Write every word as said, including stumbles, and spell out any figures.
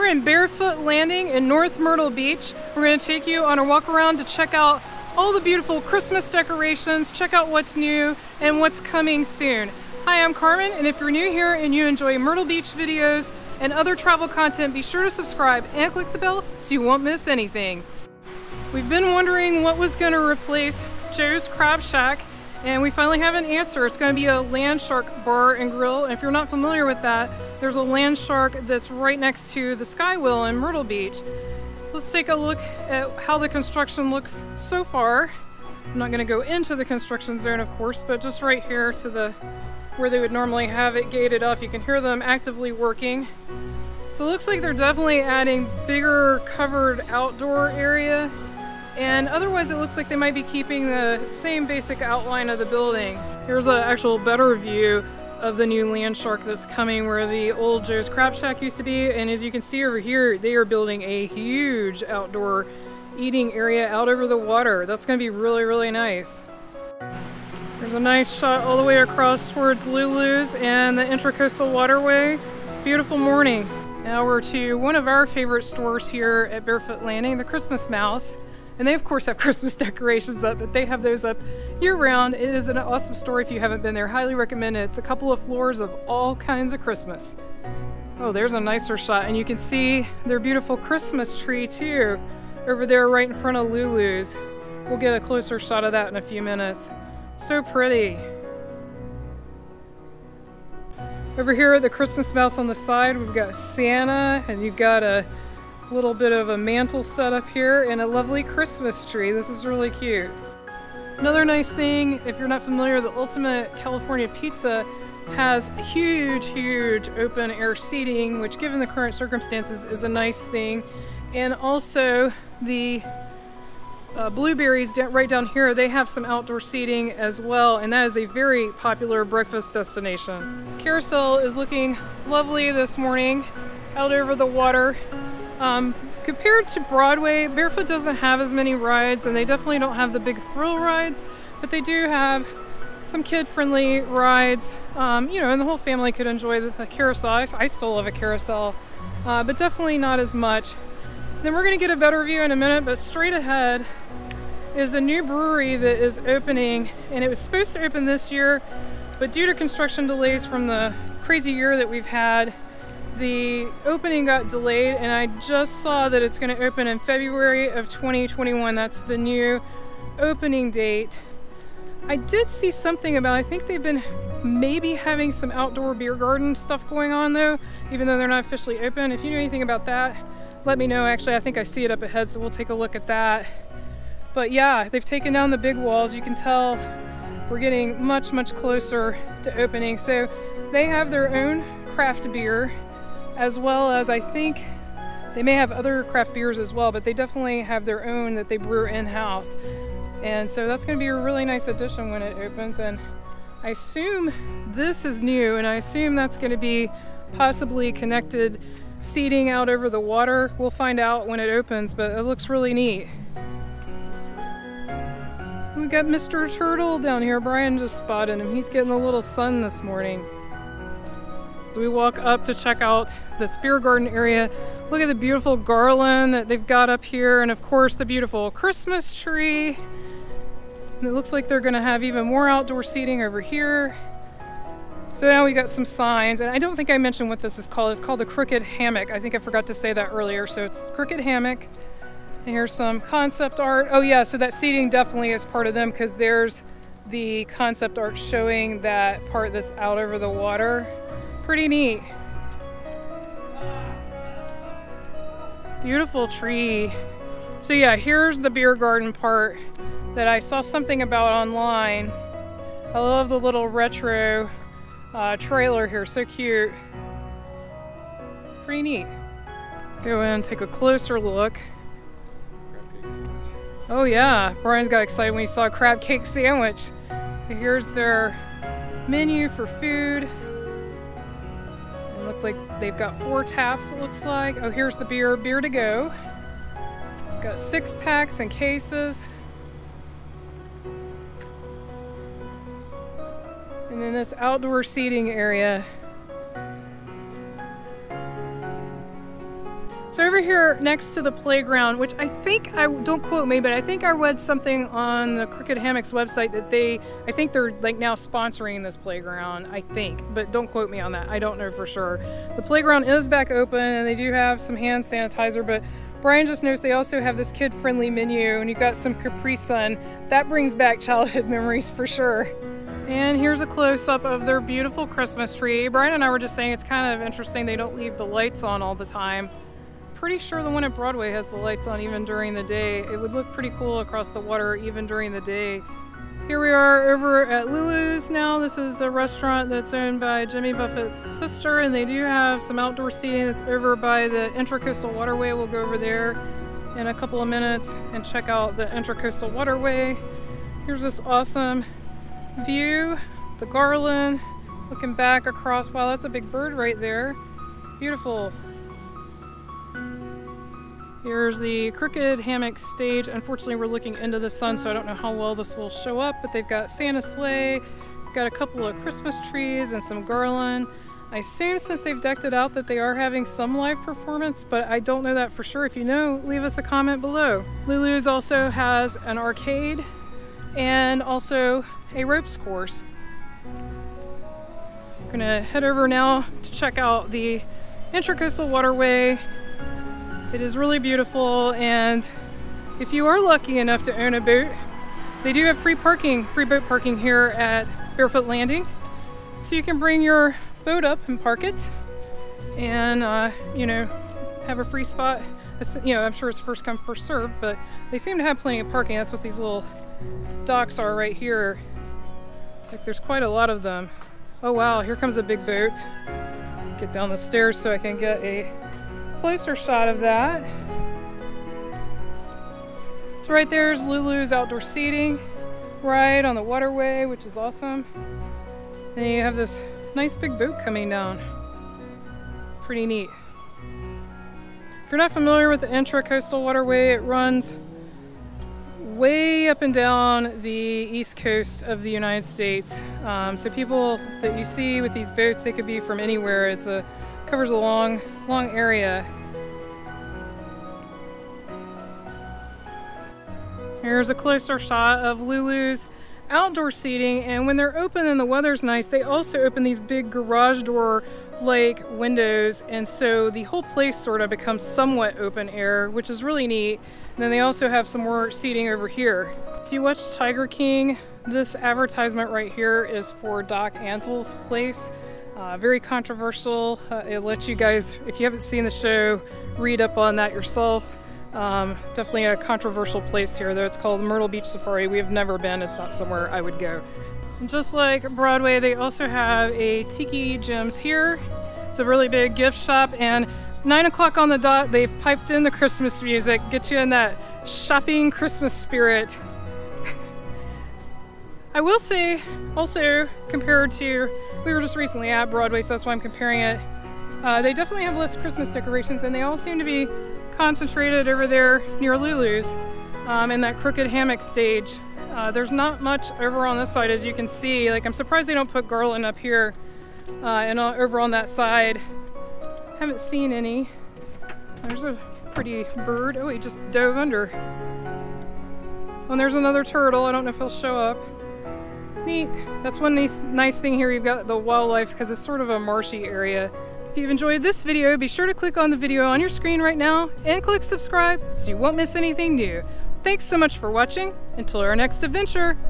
We're in Barefoot Landing in North Myrtle Beach. We're going to take you on a walk around to check out all the beautiful Christmas decorations, check out what's new and what's coming soon. Hi, I'm Carmen, and if you're new here and you enjoy Myrtle Beach videos and other travel content, be sure to subscribe and click the bell so you won't miss anything. We've been wondering what was going to replace Joe's Crab Shack, and we finally have an answer. It's going to be a Landshark Bar and Grill, and if you're not familiar with that, there's a Landshark that's right next to the Skywheel in Myrtle Beach. Let's take a look at how the construction looks so far. I'm not going to go into the construction zone, of course, but just right here to the where they would normally have it gated off. You can hear them actively working. So it looks like they're definitely adding bigger covered outdoor area, and otherwise it looks like they might be keeping the same basic outline of the building. Here's an actual better view of the new Landshark that's coming where the old Joe's Crab Shack used to be, and as you can see over here, they are building a huge outdoor eating area out over the water. That's going to be really, really nice. There's a nice shot all the way across towards Lulu's and the Intracoastal Waterway. Beautiful morning. Now we're to one of our favorite stores here at Barefoot Landing, the Christmas Mouse. And they of course have Christmas decorations up, but they have those up year round. It is an awesome store if you haven't been there. Highly recommend it. It's a couple of floors of all kinds of Christmas. Oh, there's a nicer shot, and you can see their beautiful Christmas tree too over there right in front of Lulu's. We'll get a closer shot of that in a few minutes. So pretty. Over here at the Christmas Mouse on the side, we've got Santa, and you've got a little bit of a mantle set up here and a lovely Christmas tree. This is really cute. Another nice thing, if you're not familiar, the Ultimate California Pizza has huge, huge open air seating, which given the current circumstances is a nice thing. And also the uh, Blueberries right down here, they have some outdoor seating as well, and that is a very popular breakfast destination. Carousel is looking lovely this morning out over the water. Um, compared to Broadway, Barefoot doesn't have as many rides, and they definitely don't have the big thrill rides, but they do have some kid-friendly rides, um, you know, and the whole family could enjoy the, the carousel. I, I still love a carousel, uh, but definitely not as much. Then we're going to get a better view in a minute, but straight ahead is a new brewery that is opening, and it was supposed to open this year, but due to construction delays from the crazy year that we've had, the opening got delayed, and I just saw that it's going to open in February of twenty twenty-one. That's the new opening date. I did see something about, I think they've been maybe having some outdoor beer garden stuff going on though, even though they're not officially open. If you know anything about that, let me know. Actually, I think I see it up ahead, so we'll take a look at that. But yeah, they've taken down the big walls. You can tell we're getting much, much closer to opening. So they have their own craft beer, as well as I think they may have other craft beers as well, but they definitely have their own that they brew in-house. And so that's gonna be a really nice addition when it opens. And I assume this is new, and I assume that's gonna be possibly connected seating out over the water. We'll find out when it opens, but it looks really neat. We got Mister Turtle down here. Brian just spotted him. He's getting a little sun this morning. So we walk up to check out the beer garden area. Look at the beautiful garland that they've got up here, and of course the beautiful Christmas tree. And it looks like they're gonna have even more outdoor seating over here. So now we got some signs, and I don't think I mentioned what this is called. It's called the Crooked Hammock. I think I forgot to say that earlier. So it's Crooked Hammock. And here's some concept art. Oh yeah, so that seating definitely is part of them, because there's the concept art showing that part that's out over the water. Pretty neat. Beautiful tree. So yeah, here's the beer garden part that I saw something about online. I love the little retro uh, trailer here, so cute. Pretty neat. Let's go in and take a closer look. Oh yeah, Brian's got excited when he saw a crab cake sandwich. Here's their menu for food. Look like they've got four taps, it looks like. Oh, here's the beer, beer to go. Got six packs and cases. And then this outdoor seating area. So over here next to the playground, which I think, I don't quote me, but I think I read something on the Crooked Hammock's website that they, I think they're like now sponsoring this playground, I think, but don't quote me on that. I don't know for sure. The playground is back open and they do have some hand sanitizer, but Brian just noticed they also have this kid-friendly menu and you've got some Capri Sun. That brings back childhood memories for sure. And here's a close-up of their beautiful Christmas tree. Brian and I were just saying it's kind of interesting they don't leave the lights on all the time. Pretty sure the one at Broadway has the lights on even during the day. It would look pretty cool across the water even during the day. Here we are over at Lulu's now. This is a restaurant that's owned by Jimmy Buffett's sister, and they do have some outdoor seating that's over by the Intracoastal Waterway. We'll go over there in a couple of minutes and check out the Intracoastal Waterway. Here's this awesome view, the garland, looking back across. Wow, that's a big bird right there. Beautiful. Here's the Crooked Hammock stage. Unfortunately, we're looking into the sun, so I don't know how well this will show up, but they've got Santa's sleigh, got a couple of Christmas trees and some garland. I assume since they've decked it out that they are having some live performance, but I don't know that for sure. If you know, leave us a comment below. Lulu's also has an arcade and also a ropes course. We're gonna head over now to check out the Intracoastal Waterway. It is really beautiful, and if you are lucky enough to own a boat, they do have free parking, free boat parking here at Barefoot Landing. So you can bring your boat up and park it and, uh, you know, have a free spot. You know, I'm sure it's first come, first served, but they seem to have plenty of parking. That's what these little docks are right here. Like, there's quite a lot of them. Oh wow, here comes a big boat. Get down the stairs so I can get a closer shot of that. So right there's Lulu's outdoor seating right on the waterway, which is awesome. And you have this nice big boat coming down. Pretty neat. If you're not familiar with the Intracoastal Waterway, it runs way up and down the east coast of the United States. Um, so people that you see with these boats, they could be from anywhere. It's a covers a long, long area. Here's a closer shot of Lulu's outdoor seating, and when they're open and the weather's nice, they also open these big garage door like windows, and so the whole place sort of becomes somewhat open air, which is really neat. And then they also have some more seating over here. If you watch Tiger King, this advertisement right here is for Doc Antle's place. Uh, very controversial. Uh, it lets you guys, if you haven't seen the show, read up on that yourself. Um, definitely a controversial place here, though. It's called Myrtle Beach Safari. We have never been. It's not somewhere I would go. And just like Broadway, they also have a Tiki Gems here. It's a really big gift shop, and nine o'clock on the dot, they've piped in the Christmas music. Get you in that shopping Christmas spirit. I will say, also, compared to, we were just recently at Broadway, so that's why I'm comparing it. Uh, they definitely have less Christmas decorations, and they all seem to be concentrated over there near Lulu's um, in that Crooked Hammock stage. Uh, there's not much over on this side, as you can see. Like, I'm surprised they don't put garland up here uh, and over on that side. Haven't seen any. There's a pretty bird. Oh, he just dove under. And there's another turtle. I don't know if he'll show up. Neat. That's one nice, nice thing here. You've got the wildlife because it's sort of a marshy area. If you've enjoyed this video, be sure to click on the video on your screen right now and click subscribe so you won't miss anything new. Thanks so much for watching. Until our next adventure.